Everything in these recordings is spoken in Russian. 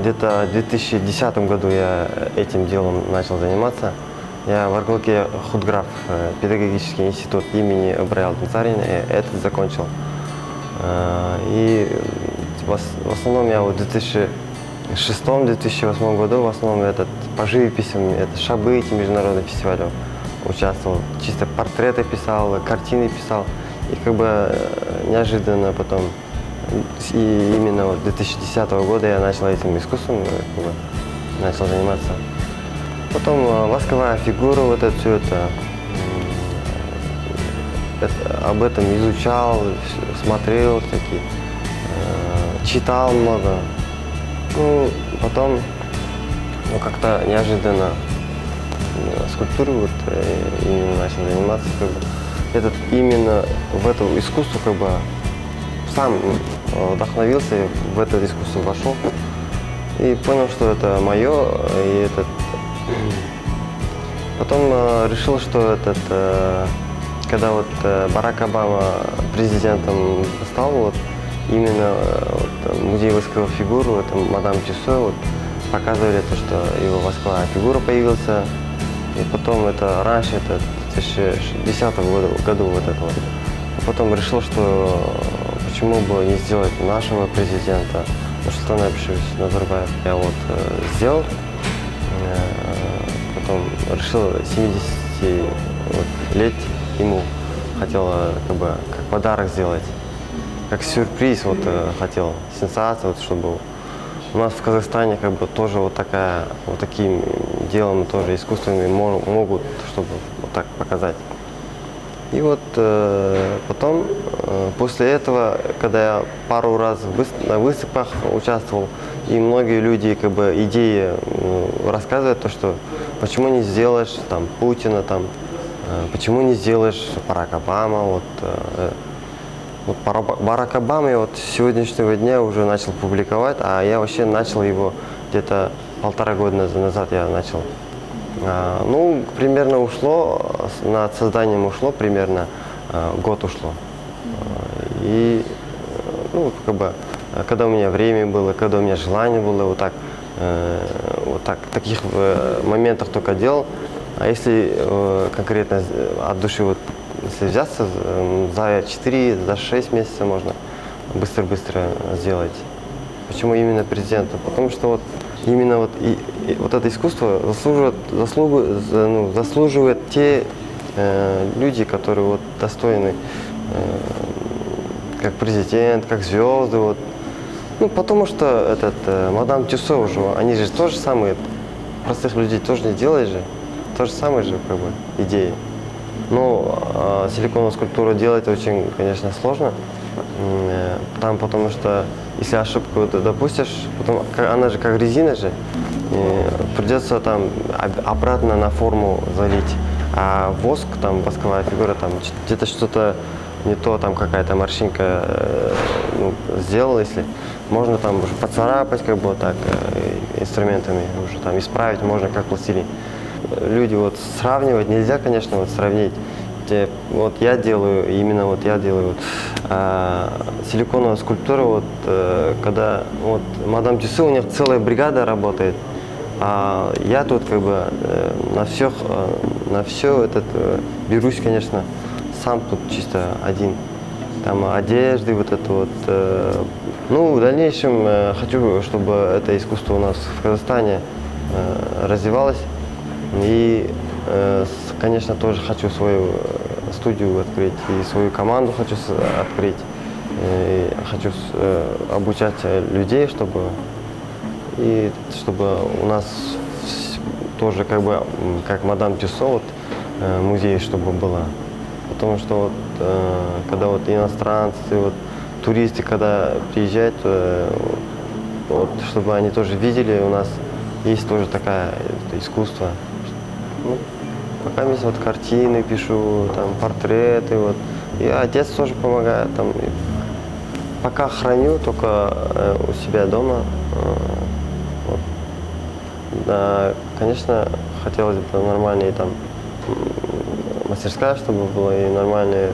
Где-то в 2010 году я этим делом начал заниматься. Я в Аркалке Худграф, педагогический институт имени Брайля Танцарина, это закончил. И в основном я вот в 2006-2008 году в основном по живописям, это шабыти международных фестивалей участвовал. Чисто портреты писал, картины писал. И как бы неожиданно потом, и именно вот 2010 года я начал этим искусством, как бы, начал заниматься. Потом восковая фигура, вот это все это, об этом изучал, смотрел, такие, читал много. Ну, потом, ну, как-то неожиданно скульптурой вот именно начал заниматься. Как бы. Именно в это искусство как бы сам вдохновился, в это искусство вошел и понял, что это мое. И потом решил, что когда вот Барак Обама президентом стал, вот, именно вот, музей восковых фигур, это Мадам Песо, вот, показывали то, что его восковая фигура появилась. И потом это раньше, это в 2010 году вот это вот. А потом решил, что почему бы не сделать нашего президента, Нурсултана Абишевича Назарбаева. Я вот сделал, потом решил 70 лет ему хотела как бы как подарок сделать, как сюрприз вот хотел, сенсация, вот, чтобы был. У нас в Казахстане как бы тоже таким делом тоже искусственными могут, чтобы вот так показать. И вот потом, после этого, когда я пару раз на выставках участвовал, и многие люди как бы идеи рассказывают, то, что почему не сделаешь там Путина, там, почему не сделаешь Барак Обама, вот. Барак Обама я вот с сегодняшнего дня уже начал публиковать, а я вообще начал его где-то полтора года назад я начал. Ну, примерно ушло, над созданием ушло, примерно год ушло. И, ну, как бы, когда у меня время было, когда у меня желание было, вот так, в таких моментах только делал. А если конкретно от души вот, если взяться, за 4, за 6 месяцев можно быстро-быстро сделать. Почему именно президента? Потому что вот именно вот это искусство заслуживает те люди, которые вот достойны, как президент, как звезды. Вот. Ну, потому что Мадам Тюссо уже, они же тоже самые, простых людей тоже не делают же, то же самое же как бы идеи. Но силиконовую скульптуру делать очень, конечно, сложно. Там, потому что, если ошибку допустишь, потом, она же как резина же, придется там обратно на форму залить. А воск, там, восковая фигура, там, где-то что-то не то, там, какая-то морщинка сделала, если можно там уже поцарапать, как бы так, инструментами уже там исправить, можно как пластилин. Люди вот сравнивать нельзя, конечно, вот сравнить. Вот я делаю, именно вот я делаю силиконовую скульптуру, вот когда вот Мадам Тюссо, у них целая бригада работает, а я тут как бы на все берусь, конечно, сам тут чисто один. Там одежды, вот это вот. Ну, в дальнейшем хочу, чтобы это искусство у нас в Казахстане развивалось. И, конечно, тоже хочу свою студию открыть, и свою команду хочу открыть. И хочу обучать людей, чтобы у нас тоже как бы, как Мадам Тюссо, вот, музей, чтобы было. Потому что вот, когда вот иностранцы, вот, туристы, когда приезжают, вот, чтобы они тоже видели, у нас есть тоже такое искусство. Ну, пока есть вот картины пишу, там портреты, вот. И отец тоже помогает. Там. Пока храню только у себя дома. Вот. Да, конечно, хотелось бы нормальная там мастерская, чтобы было, и нормальный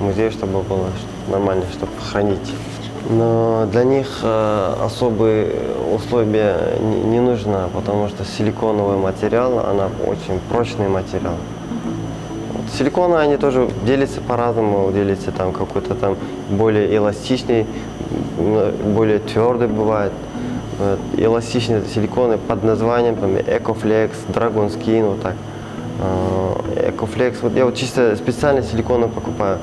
музей, чтобы было нормально, чтобы хранить. Но для них особые условия не нужны, потому что силиконовый материал, она очень прочный материал. Силиконы, они тоже делятся по-разному, делятся там какой-то там более эластичный, более твердый бывает. Эластичные силиконы под названием там Ecoflex, Dragon Skin, вот так. Ecoflex, вот я вот чисто специально силиконы покупаю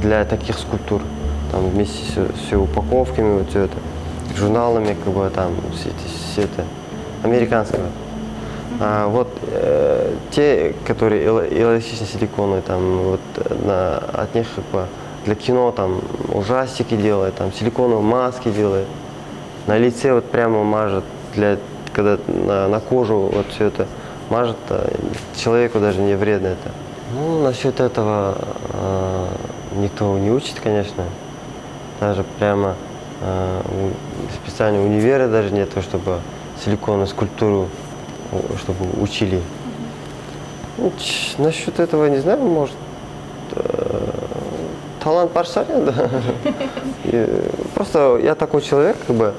для таких скульптур. Там вместе с упаковками, вот все это, журналами, как бы там, все это, американского. А вот те, которые эластичные силиконы, там, вот, от них как бы, для кино там ужастики делают, там силиконовые маски делают, на лице вот прямо мажет, для, когда на кожу вот все это мажет, человеку даже не вредно это. Ну, насчет этого никто не учит, конечно. Даже прямо специально универа даже нет, чтобы силиконную скульптуру чтобы учили. Ну, насчет этого не знаю, может, талант паршаря, да. Просто я такой человек, как бы,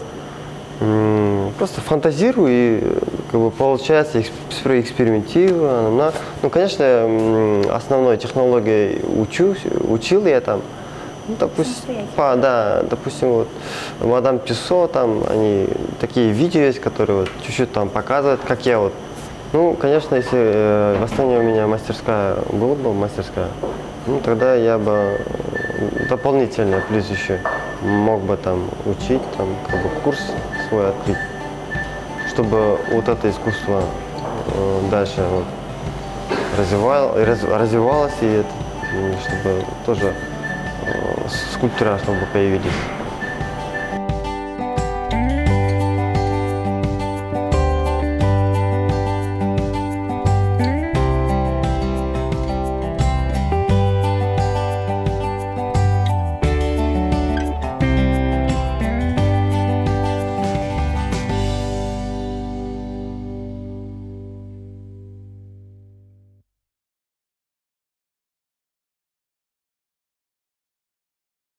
просто фантазирую и как бы, получается, экспериментирую. Ну, конечно, основной технологией учил я там. Ну, допустим, вот Мадам Песо, там они такие видео есть, которые вот чуть-чуть там показывают, как я вот. Ну, конечно, если в Астане у меня мастерская, голубая мастерская, ну, тогда я бы дополнительно плюс еще мог бы там учить, там, как бы курс свой открыть, чтобы вот это искусство дальше вот, развивалось, и это, чтобы тоже скульптура, чтобы появились.